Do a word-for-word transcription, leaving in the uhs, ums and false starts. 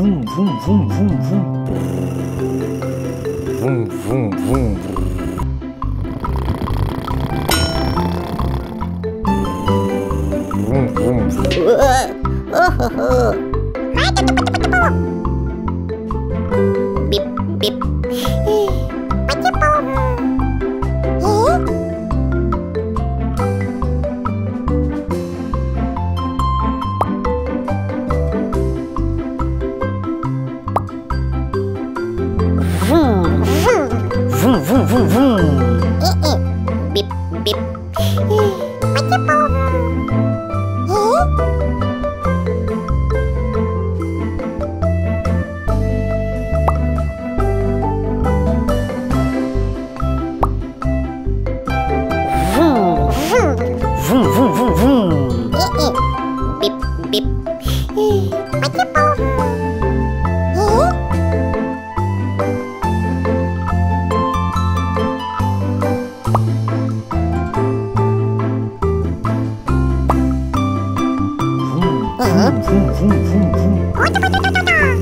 vroom, vroom, vroom, vroom, vroom. Vroom, vroom, vroom, vroom. Beep, beep. Vroom, vroom, vroom, vroom, vroom. Beep, beep. Vroom, vroom, vroom, vroom, vroom.